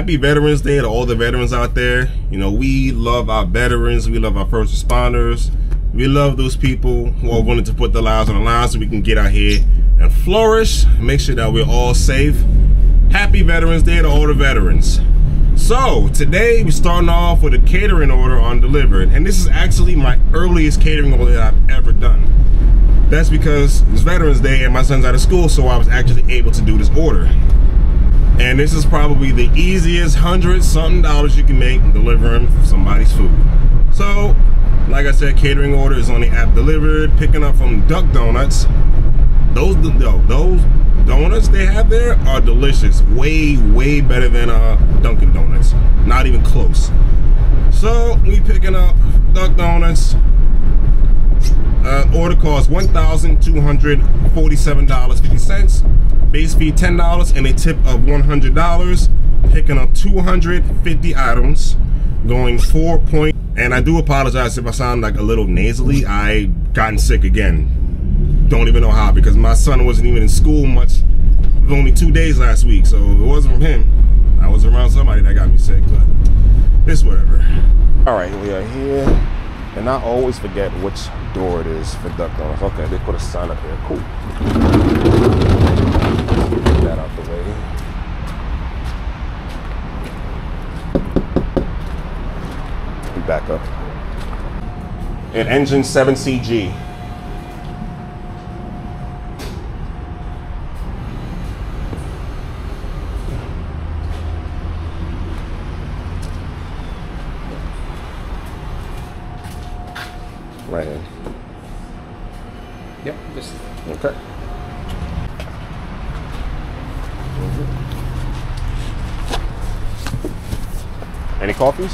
happy Veterans Day to all the veterans out there. You know, we love our veterans. We love our first responders. We love those people who are willing to put their lives on the line so we can get out here and flourish. Make sure that we're all safe. Happy Veterans Day to all the veterans. So today we're starting off with a catering order on Delivered, and this is actually my earliest catering order that I've ever done. That's because it's Veterans Day and my son's out of school, so I was actually able to do this order. And this is probably the easiest $100-something you can make delivering somebody's food. So, like I said, catering order is on the app Delivered, picking up from Duck Donuts. Those donuts they have there are delicious. Way, way better than Dunkin' Donuts. Not even close. So, we picking up Duck Donuts. Order costs $1,247.50, base fee $10 and a tip of $100, picking up 250 items, going 4 point. And I do apologize if I sound like a little nasally. I gotten sick again, don't even know how, because my son wasn't even in school much. It was only 2 days last week, so if it wasn't from him, I was around somebody that got me sick, but it's whatever. Alright, we are here. And I always forget which door it is for Duck Donuts. Okay, they put a sign up here. Cool. Get that out the way. Back up. And engine 7CG. Right in. Yep, just okay. Any coffees?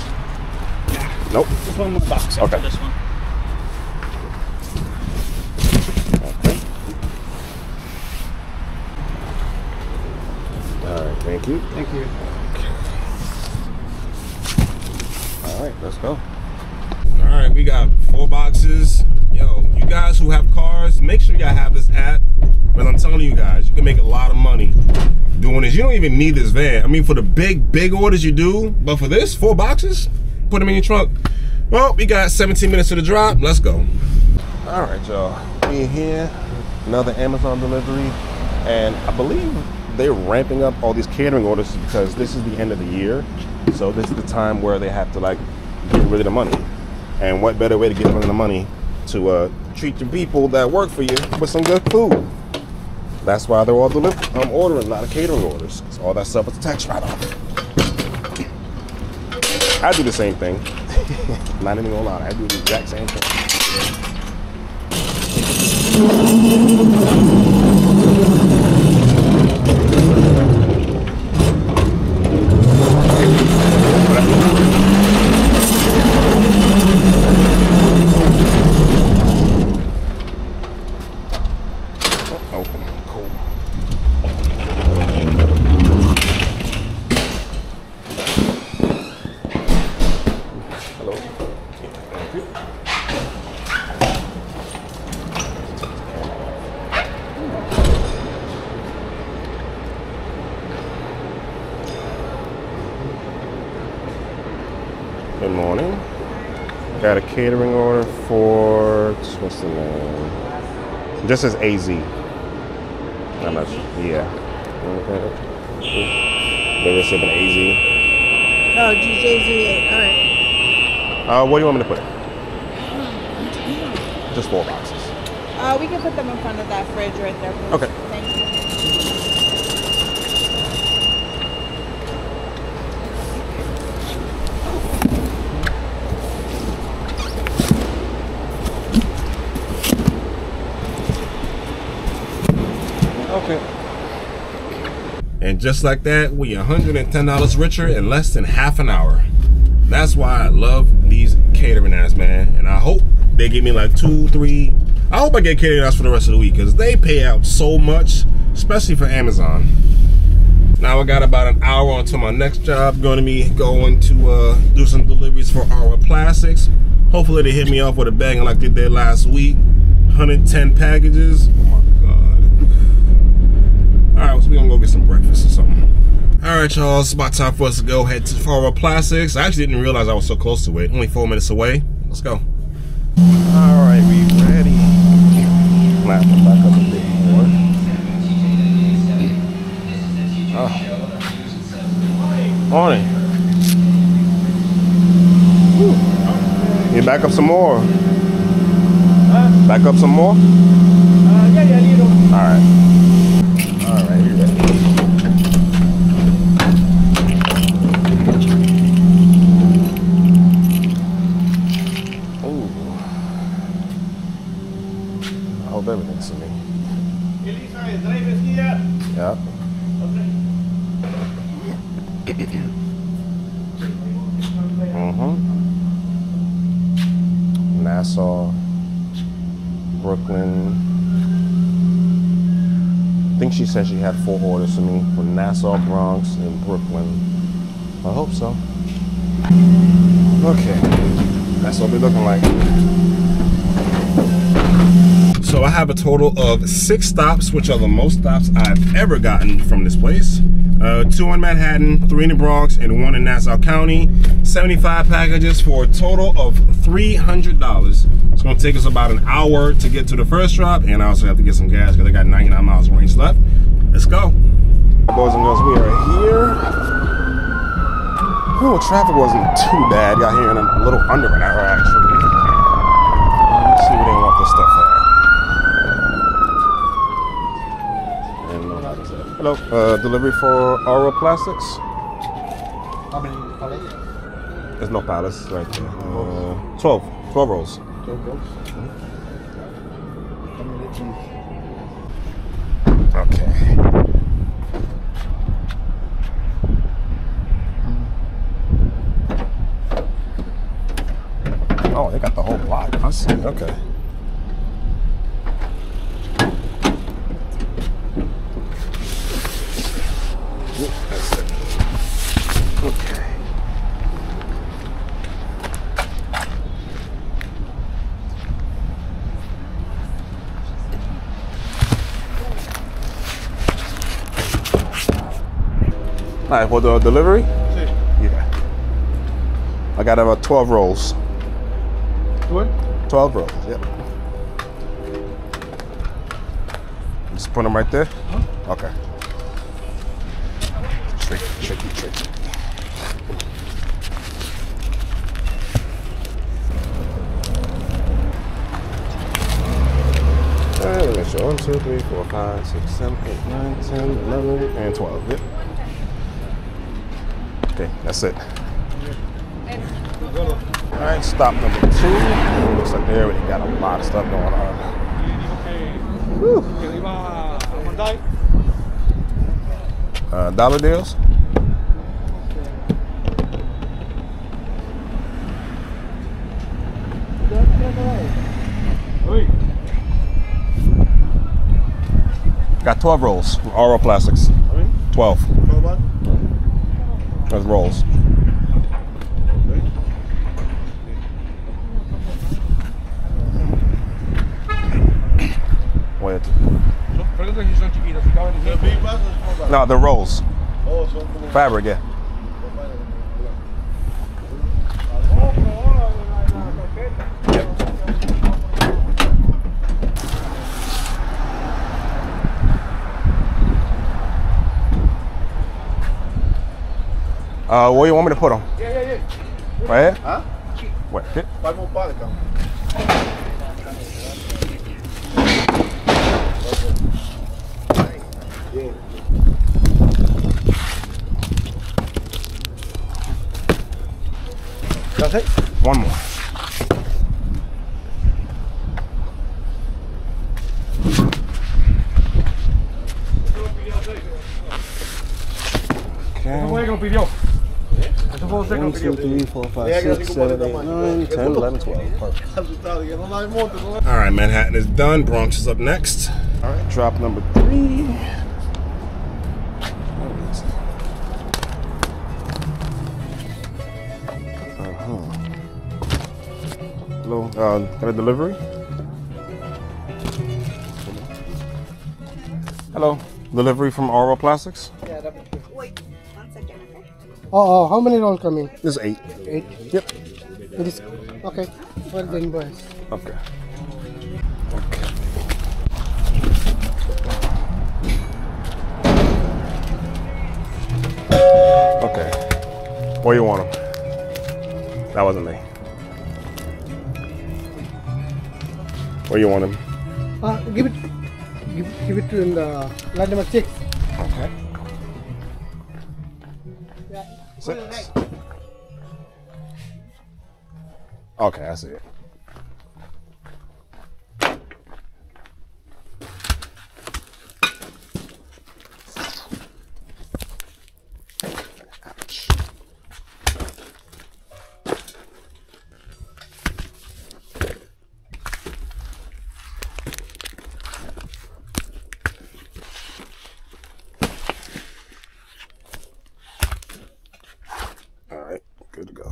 Yeah. Nope. Just one more box. Okay. This one. Okay. All right. Thank you. Thank you. Okay. All right. Let's go. All right, we got 4 boxes. Yo, you guys who have cars, make sure y'all have this app. But I'm telling you guys, you can make a lot of money doing this. You don't even need this van. I mean, for the big, big orders you do, but for this, 4 boxes, put them in your trunk. Well, we got 17 minutes to the drop. Let's go. All right, y'all, we here, another Amazon delivery. And I believe they're ramping up all these catering orders because this is the end of the year. So this is the time where they have to like get rid of the money. And what better way to get rid of the money to treat your people that work for you with some good food? That's why they're all delivered. I'm ordering a lot of catering orders. So all that stuff is a tax write-off. I do the same thing. Not even gonna lie, I do the exact same thing. Good morning. Got a catering order for, what's the name? Just says AZ. I'm not sure. Yeah. Okay. Maybe it's something AZ. Oh, GJZ. All right. What do you want me to put? Just 4 boxes. We can put them in front of that fridge right there. Please. Okay. Thank you. Okay. And just like that, we're $110 richer in less than half an hour. That's why I love these catering ass, man. And I hope they give me like 2, 3. I hope I get catering ass for the rest of the week because they pay out so much, especially for Amazon. Now I got about an hour until my next job. Going to be going to do some deliveries for Aura Plastics. Hopefully they hit me up with a bang like they did last week. 110 packages. Alright, so we're gonna go get some breakfast or something. Alright y'all, it's about time for us to go head to Forever Plastics. I actually didn't realize I was so close to it. Only 4 minutes away. Let's go. Alright, we ready. Might have to back up a bit more. Oh. On it. You back up some more. Back up some more? Yeah, you know. Alright. Everything's to me. Yeah. Nassau, Brooklyn. I think she said she had 4 orders for me from Nassau, Bronx, and Brooklyn. I hope so. Okay, that's what we're looking like. So I have a total of 6 stops, which are the most stops I've ever gotten from this place. 2 in Manhattan, 3 in the Bronx, and 1 in Nassau County. 75 packages for a total of $300. It's gonna take us about an hour to get to the first drop, and I also have to get some gas because I got 99 miles range left. Let's go. Boys and girls, we are here. Oh, traffic wasn't too bad. Got here in a little under an hour, actually. Let's see what they want this stuff for. Hello, delivery for Aura Plastics. There's no pallets right there. 12 rolls. 12 rolls. Okay. Oh, they got the whole lot. I see. Okay. Alright, for the delivery? Yeah. I got about 12 rolls. What? 12 rolls, yep. Just put them right there? Huh? Okay. Tricky. Alright, we got your 1, 2, 3, 4, 5, 6, 7, 8, 9, 10, 11, and 12, yep. Okay, that's it. Alright, stop number 2. Looks like they already got a lot of stuff going on. Woo. Dollar deals? Got 12 rolls from Aura Plastics. 12. Those rolls. Wait. No, the rolls. Fabric, yeah. Where you want me to put them? Yeah. Right here? Huh? Wait. Five more body count. That's it? One more. Okay. 1, 2, 3, 4, 5, 6, 7, 8, 9, 10, 11, 12. Alright, Manhattan is done. Bronx is up next. Alright, drop number 3. Hello, got a delivery? Hello, delivery from Aura Plastics? Yeah, that'd be good. Oh, how many roll coming? This is 8. 8? Yep. It is, okay, for the invoice. Okay. Okay. Okay. Where you want them? That wasn't me. Where you want them? Give it to in the line number 6. Okay. 6. Okay, I see it. Ouch. All right, good to go.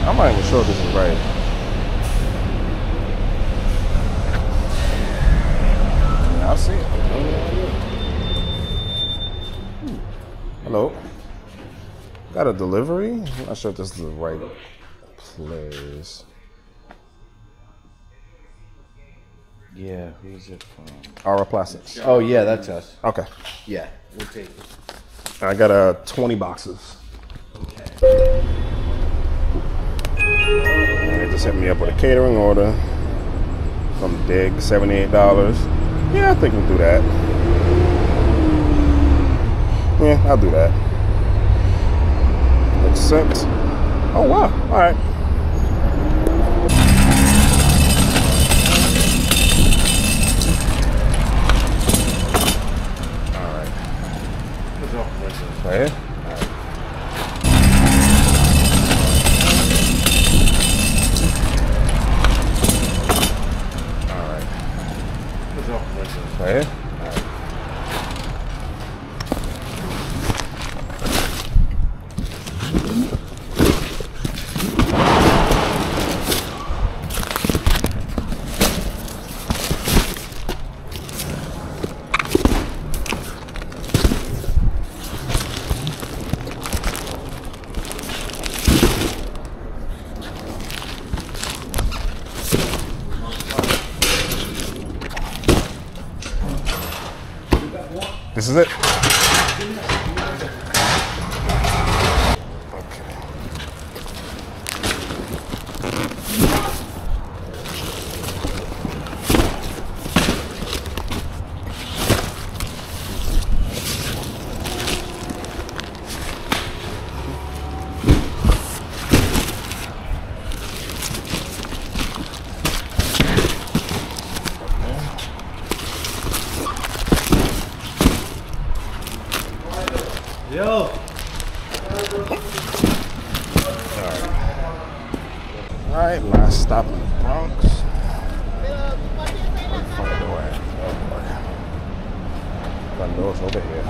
I'm not even sure if this is right. Yeah, I see it. Hello. Got a delivery? I'm not sure if this is the right place. Yeah, who's it from? Aura Plastics. Oh, yeah, that's us. Okay. Yeah, we'll take it. I got 20 boxes. Okay. Set me up with a catering order from Dig, $78. Yeah, I think we'll do that. Yeah, I'll do that. Makes sense. Oh, wow. All right. All right. What's up? Right here? Right here? All right. This is it. Okay. Yo! Alright, last stop in the Bronx. Front door. Oh boy. Front door's over here.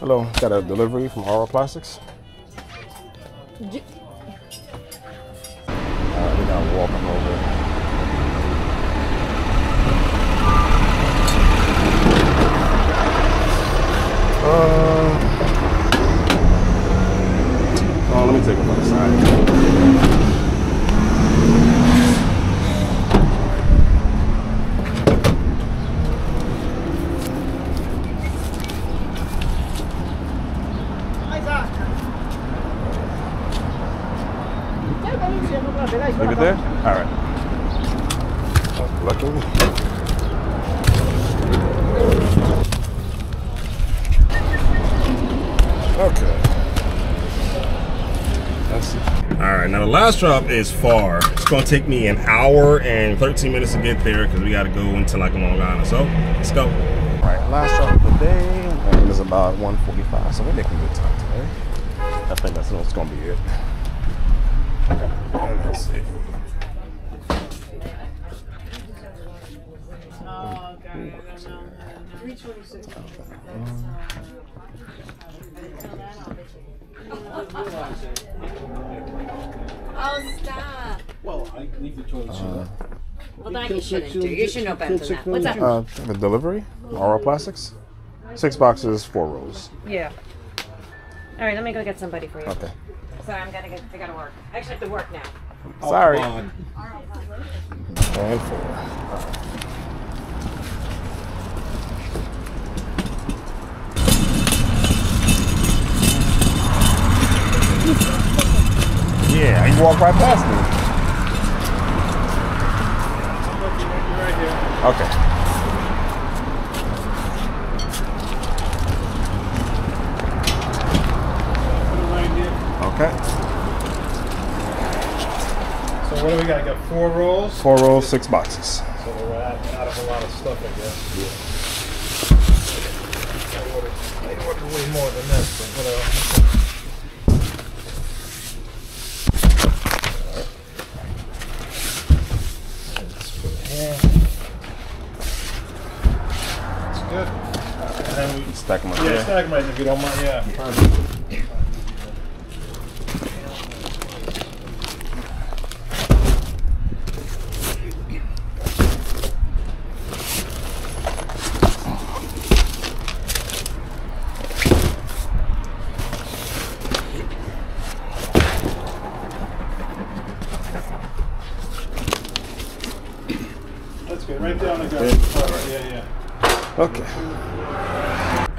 Hello, got a delivery from Aura Plastics. Alright, we gotta walk them over. Oh, let me take them on the side. Leave it there? All right. Luckily. Okay. That's it. All right, now the last drop is far. It's gonna take me an hour and 13 minutes to get there because we gotta go into like a Long Island. So let's go. All right, last drop of the day, and it's about 1:45. So we're making good time today. I think that's what's gonna be it. Let's see. Oh, okay. 326. Oh, stop. Well, I leave the toilet seat up. Well, that you shouldn't do. You should know better than that. What's up? The delivery? Aura Plastics? 6 boxes, 4 rolls. Yeah. All right, let me go get somebody for you. Okay. Sorry, I gotta work. I actually have to work now. Oh, sorry. And 4. Yeah, you walk right past me. Okay. Okay. So what do we got? I got 4 rolls? 4 rolls, 6 boxes. So we're out of a lot of stuff, I guess. Yeah. I ordered way more than this, but whatever. Stack them up. Yeah, stack them if you don't mind. Yeah, that's good. Right down the guy. Yeah, yeah. Okay.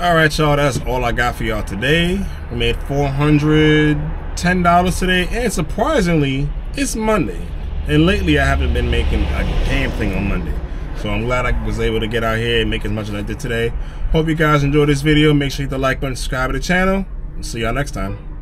Alright y'all, that's all I got for y'all today. We made $410 today, and surprisingly, it's Monday. And lately I haven't been making a damn thing on Monday. So I'm glad I was able to get out here and make as much as I did today. Hope you guys enjoyed this video. Make sure you hit the like button, subscribe to the channel. See y'all next time.